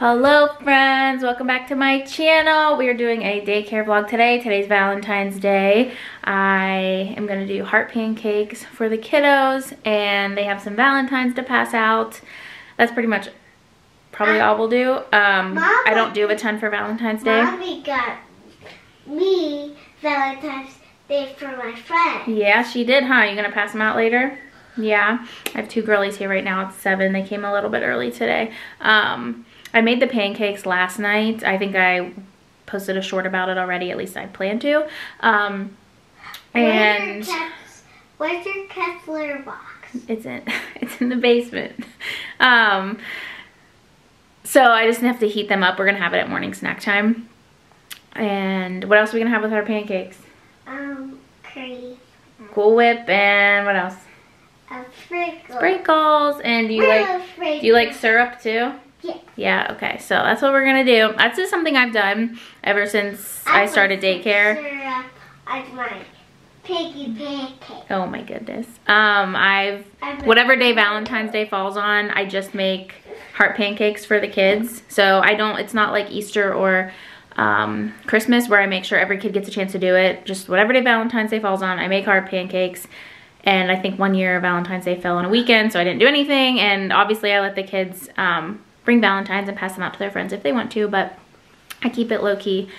Hello friends, welcome back to my channel. We are doing a daycare vlog today. Today's Valentine's Day. I am gonna do heart pancakes for the kiddos and they have some Valentines to pass out. That's pretty much probably all we'll do. Mama, I don't do a ton for Valentine's Day. Mommy got me Valentine's Day for my friend. Yeah, she did, huh? You gonna pass them out later? Yeah, I have two girlies here right now. It's 7, they came a little bit early today. I made the pancakes last night. I think I posted a short about it already. At least I plan to. And where's your Kessler box? It's in the basement. So I just have to heat them up. We're gonna have it at morning snack time. And what else are we gonna have with our pancakes? Cream. Cool Whip and what else? Sprinkles. And do you like syrup too? Yeah, okay, so that's what we're gonna do. That's just something I've done ever since I started daycare. My piggy pancake. Oh my goodness. Whatever day Valentine's Day falls on, I just make heart pancakes for the kids. So it's not like Easter or Christmas where I make sure every kid gets a chance to do it. Just whatever day Valentine's Day falls on, I make heart pancakes. And I think one year Valentine's Day fell on a weekend, so I didn't do anything. And obviously I let the kids bring Valentines and pass them out to their friends if they want to, but I keep it low-key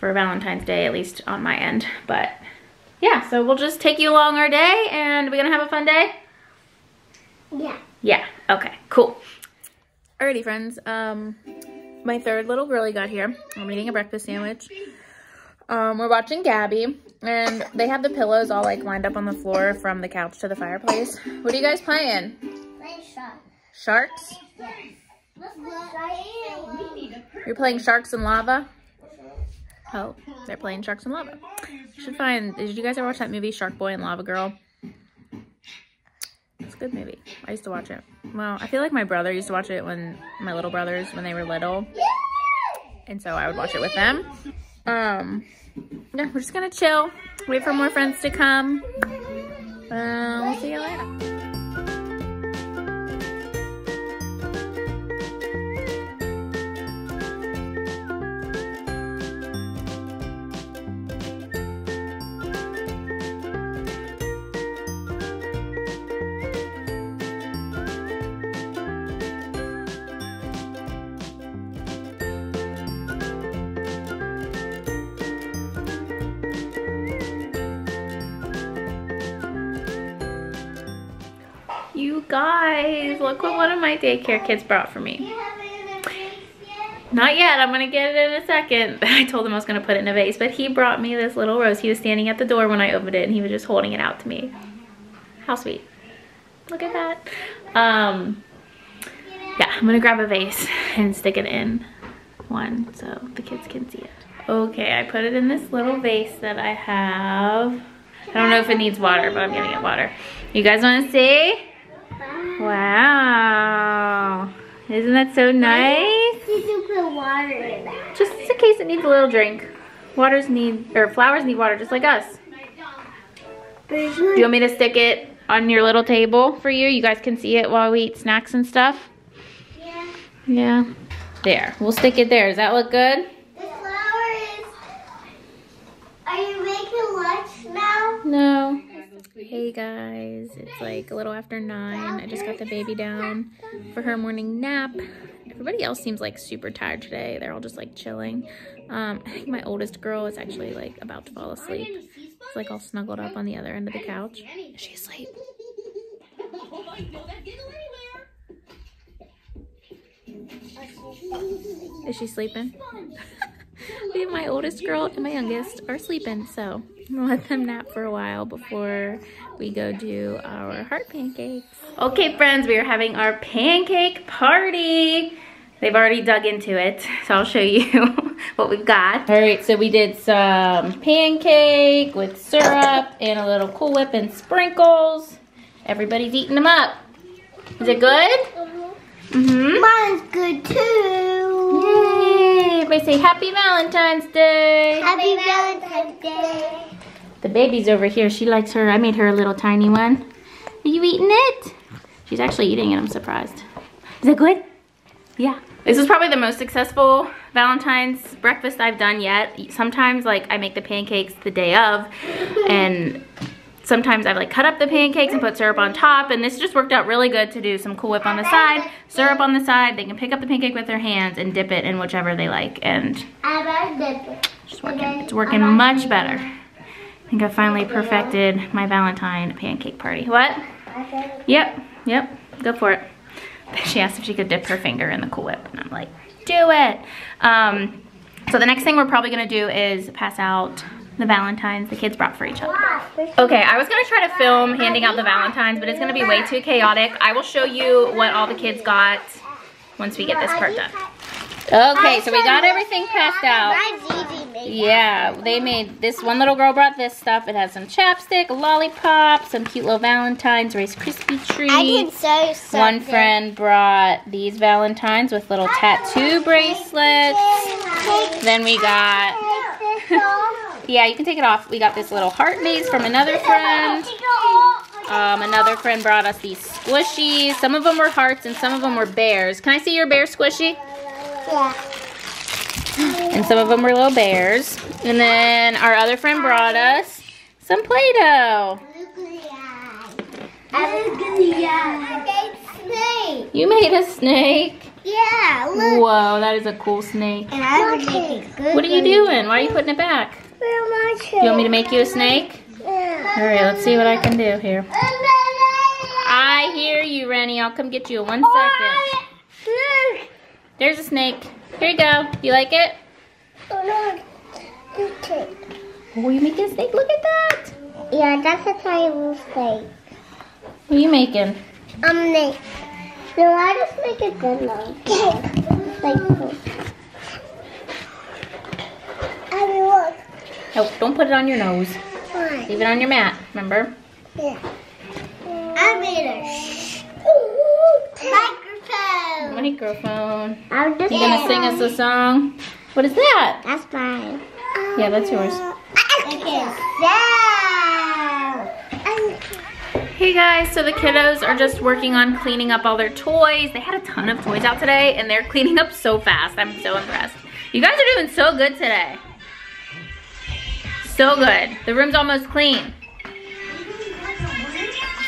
for Valentine's Day, at least on my end. But yeah, so we'll just take you along our day, and we're gonna have a fun day. Yeah, okay, cool. Alrighty friends, my third little girlie got here. I'm eating a breakfast sandwich. We're watching Gabby, and they have the pillows all like lined up on the floor from the couch to the fireplace. What are you guys playing? Sharks? You're playing Sharks and Lava? Oh, they're playing Sharks and Lava. Did you guys ever watch that movie, Shark Boy and Lava Girl? It's a good movie. I used to watch it. Well, I feel like my brother used to watch it when they were little. And so I would watch it with them. Yeah, we're just gonna chill. Wait for more friends to come. We'll see you later. You guys, look what one of my daycare kids brought for me. You have it in a vase yet? Not yet, I'm gonna get it in a second. I told him I was gonna put it in a vase, but he brought me this little rose. He was standing at the door when I opened it and he was just holding it out to me. How sweet. Look at that. Yeah, I'm gonna grab a vase and stick it in one so the kids can see it. Okay, I put it in this little vase that I have. I don't know if it needs water, but I'm gonna get water. You guys wanna see? Wow, isn't that so nice? You can put water in that. Just in case it needs a little drink. Flowers need water just like us. Do you want me to stick it on your little table for you? You guys can see it while we eat snacks and stuff? Yeah. Yeah. There, we'll stick it there. Does that look good? The flower is... Are you making lunch now? No. Hey guys, it's like a little after 9. I just got the baby down for her morning nap. Everybody else seems like super tired today. They're all just like chilling. I think my oldest girl is actually like about to fall asleep. It's like all snuggled up on the other end of the couch. Is she asleep? Is she sleeping? My oldest girl and my youngest are sleeping, so I'm gonna let them nap for a while before we go do our heart pancakes. Okay friends, we are having our pancake party. They've already dug into it, so I'll show you what we've got. All right, so we did some pancake with syrup and a little Cool Whip and sprinkles. Everybody's eating them up. Is it good? Mine's good too. Yay. Everybody say Happy Valentine's Day. Happy Valentine's Day. The baby's over here. She likes her. I made her a little tiny one. Are you eating it? She's actually eating it. I'm surprised. Is it good? Yeah. This is probably the most successful Valentine's breakfast I've done yet. Sometimes like I make the pancakes the day of, and sometimes I've like cut up the pancakes and put syrup on top, and this just worked out really good to do some Cool Whip on the side, syrup on the side. They can pick up the pancake with their hands and dip it in whichever they like, and just working. It's working much better. I think I finally perfected my Valentine pancake party. What? Yep, go for it. She asked if she could dip her finger in the Cool Whip, and I'm like, do it. So the next thing we're probably gonna do is pass out the Valentines the kids brought for each other. Okay, I was gonna try to film handing out the Valentines, but it's gonna be way too chaotic. I will show you what all the kids got once we get this part done. Okay, so we got everything passed out. Yeah, they made this one little girl brought this stuff. It has some chapstick, a lollipop, some cute little Valentines, Rice Krispie treats. One friend brought these Valentines with little tattoo bracelets. Then we got yeah, you can take it off. We got this little heart maze from another friend. Another friend brought us these squishies. Some of them were hearts and some of them were bears. Can I see your bear squishy? Yeah. And some of them were little bears. And then our other friend brought us some Play-Doh. I made a snake. You made a snake? Yeah, look. Whoa, that is a cool snake. And I would make it good. What are you doing? Why are you putting it back? You want me to make you a snake? Yeah. All right, let's see what I can do here. I hear you, Rennie. I'll come get you in 1 second. There's a snake. Here you go. You like it? Oh, you making a snake? Look at that. Yeah, that's a tiny little snake. What are you making? I'm making. No, I just make a good one. Like this. I mean, look. No, don't put it on your nose. Why? Leave it on your mat, remember? Yeah. I made a microphone. Microphone. I'm just gonna sing us a song. What is that? That's mine. Yeah, that's yours. Hey guys, so the kiddos are just working on cleaning up all their toys. They had a ton of toys out today, and they're cleaning up so fast. I'm so impressed. You guys are doing so good today. So good. The room's almost clean.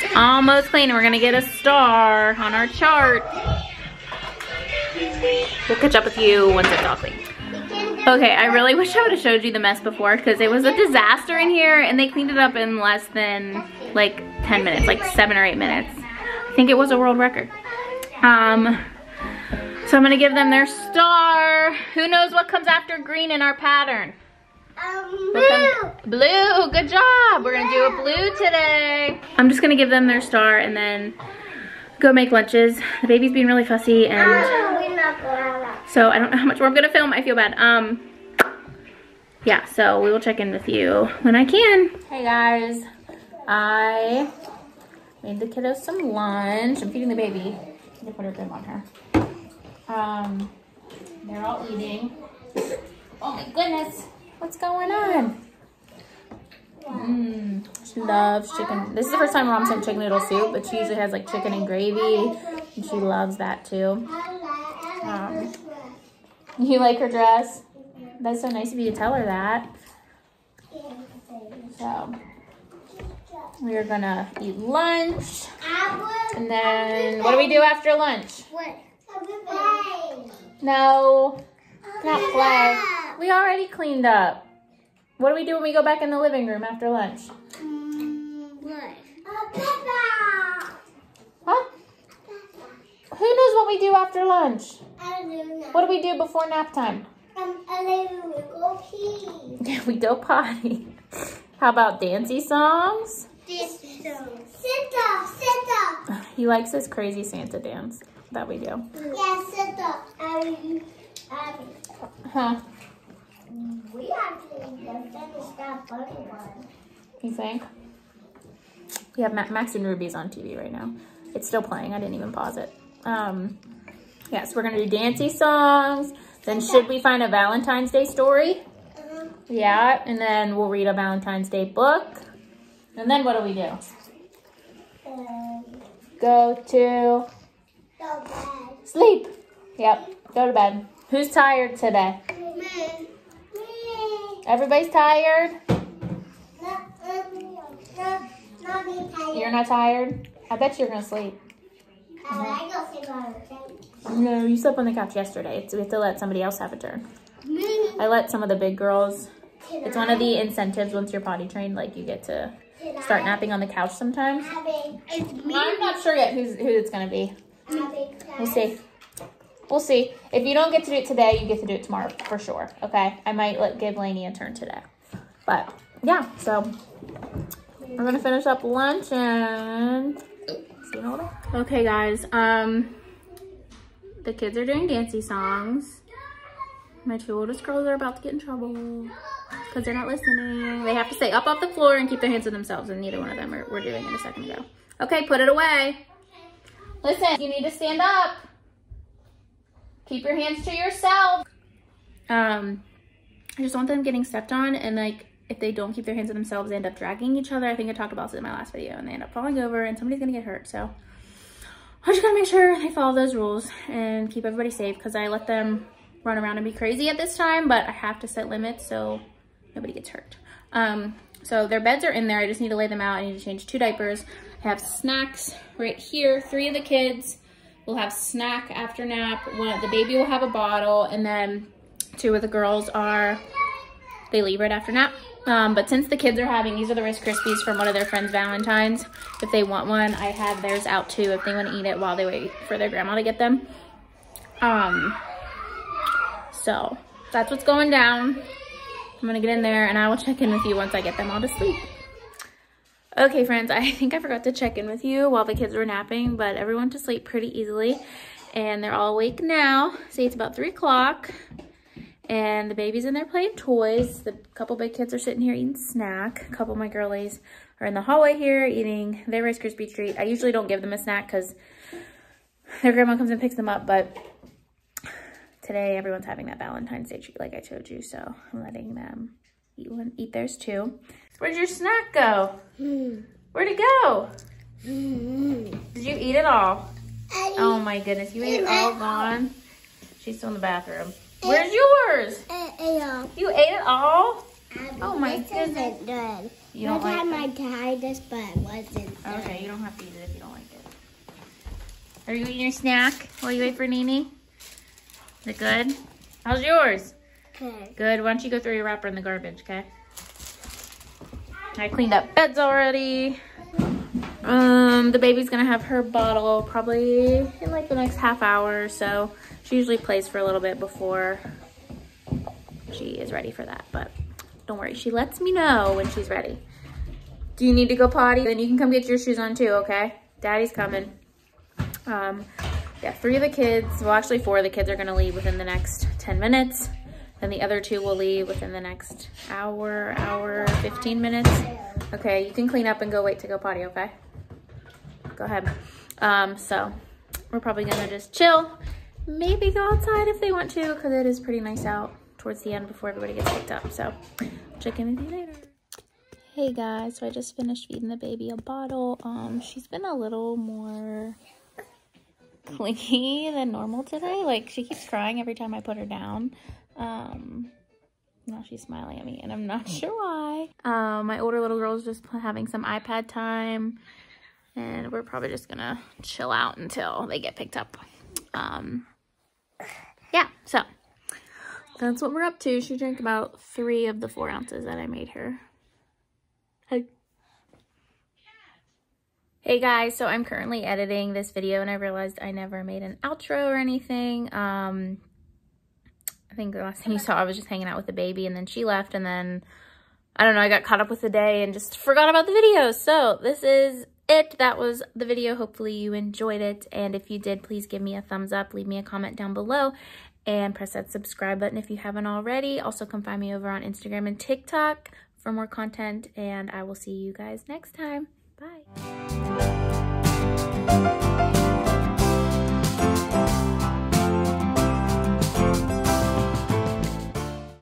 It's almost clean. We're gonna get a star on our chart. We'll catch up with you once it's all clean. Okay, I really wish I would have showed you the mess before, because it was a disaster in here, and they cleaned it up in less than like 10 minutes, like 7 or 8 minutes. I think it was a world record. So I'm gonna give them their star. Who knows what comes after green in our pattern? Blue. Blue, good job. We're gonna do a blue today. I'm just gonna give them their star and then go make lunches. The baby's being really fussy, and so I don't know how much more I'm gonna film. I feel bad. Yeah, so we will check in with you when I can. Hey guys, I made the kiddos some lunch. I'm feeding the baby. I'm gonna put her bib on her. They're all eating. Oh my goodness. What's going on? She loves chicken. This is the first time Mom's had chicken noodle soup, but she usually has like chicken and gravy, and she loves that too. You like her dress? That's so nice of you to tell her that. So we are gonna eat lunch, and then what do we do after lunch? No, not play. We already cleaned up. What do we do when we go back in the living room after lunch? Huh? Who knows what we do after lunch? I don't know. What do we do before nap time? We go pee. Yeah, we go potty. How about dancey songs? Dancey songs. Santa, Santa. He likes this crazy Santa dance that we do. Yeah, Santa. Huh? We actually have finished that funny one. You think? Yeah, Max and Ruby's on TV right now. It's still playing. I didn't even pause it. Yeah, so we're going to do dancey songs. Then should we find a Valentine's Day story? Yeah, and then we'll read a Valentine's Day book. And then what do we do? Go to sleep. Yep. Go to bed. Who's tired today? Me. Everybody's tired? Not tired. You're not tired? I bet you're going to sleep. I go sleep on the couch. No, you slept on the couch yesterday. So we have to let somebody else have a turn. Me. I let some of the big girls. It's one of the incentives once you're potty trained, like you get to start napping on the couch sometimes. I'm not sure yet who it's going to be. We'll see. We'll see. If you don't get to do it today, you get to do it tomorrow for sure. Okay? I might give Lainey a turn today. But, yeah. So, we're going to finish up lunch and see you later. Okay, guys. The kids are doing dancey songs. My two oldest girls are about to get in trouble because they're not listening. They have to stay up off the floor and keep their hands to themselves, and neither one of them were doing it a second ago. Okay, put it away. Listen, you need to stand up. Keep your hands to yourself. I just want them getting stepped on, and if they don't keep their hands to themselves, they end up dragging each other. I think I talked about this in my last video, and they end up falling over and somebody's gonna get hurt. So I just gotta make sure they follow those rules and keep everybody safe, because I let them run around and be crazy at this time, but I have to set limits so nobody gets hurt. So their beds are in there. I just need to lay them out. I need to change 2 diapers. I have snacks right here. 3 of the kids will have snack after nap. The baby will have a bottle, and then 2 of the girls they leave right after nap. But since the kids are having, these are the Rice Krispies from one of their friends' Valentine's. If they want one, I have theirs out too if they want to eat it while they wait for their grandma to get them. So that's what's going down. I'm gonna get in there and I will check in with you once I get them all to sleep. Okay, friends, I think I forgot to check in with you while the kids were napping, but everyone went to sleep pretty easily and they're all awake now. See, it's about 3 o'clock and the baby's in there playing toys. The couple big kids are sitting here eating snack. A couple of my girlies are in the hallway here eating their Rice Krispie treat. I usually don't give them a snack because their grandma comes and picks them up, but today, everyone's having that Valentine's Day treat like I told you, so I'm letting them eat theirs too. Where'd your snack go? Where'd it go? Did you eat it all? Oh my goodness, you ate it all gone? She's still in the bathroom. Where's yours? You ate it all? Oh my goodness. You don't like it? I tried this, but it wasn't good. Okay, you don't have to eat it if you don't like it. Are you eating your snack while you wait for Nene? Is it good? How's yours? Good. Good. Why don't you go throw your wrapper in the garbage, okay? I cleaned up beds already. The baby's gonna have her bottle probably in the next half hour or so. She usually plays for a little bit before she is ready for that, but don't worry. She lets me know when she's ready. Do you need to go potty? Then you can come get your shoes on too, okay? Daddy's coming. Yeah, 3 of the kids, well actually 4 of the kids are gonna leave within the next 10 minutes. Then the other 2 will leave within the next hour, 15 minutes. Okay, you can clean up and go wait to go potty, okay? Go ahead. So we're probably gonna just chill. Maybe go outside if they want to, because it is pretty nice out towards the end before everybody gets picked up. So check in with you later. Hey guys, so I just finished feeding the baby a bottle. She's been a little more clingy than normal today. She keeps crying every time I put her down. Now she's smiling at me and I'm not sure why. My older little girl's just having some iPad time and we're probably just gonna chill out until they get picked up. Yeah, so that's what we're up to. She drank about 3 of the 4 ounces that I made her. Hey guys, so I'm currently editing this video and I realized I never made an outro or anything. I think the last thing you saw, I was just hanging out with the baby and then she left and then, I don't know, I got caught up with the day and just forgot about the video. So this is it. That was the video. Hopefully you enjoyed it. And if you did, please give me a thumbs up, leave me a comment down below and press that subscribe button if you haven't already. Also come find me over on Instagram and TikTok for more content and I will see you guys next time. Bye.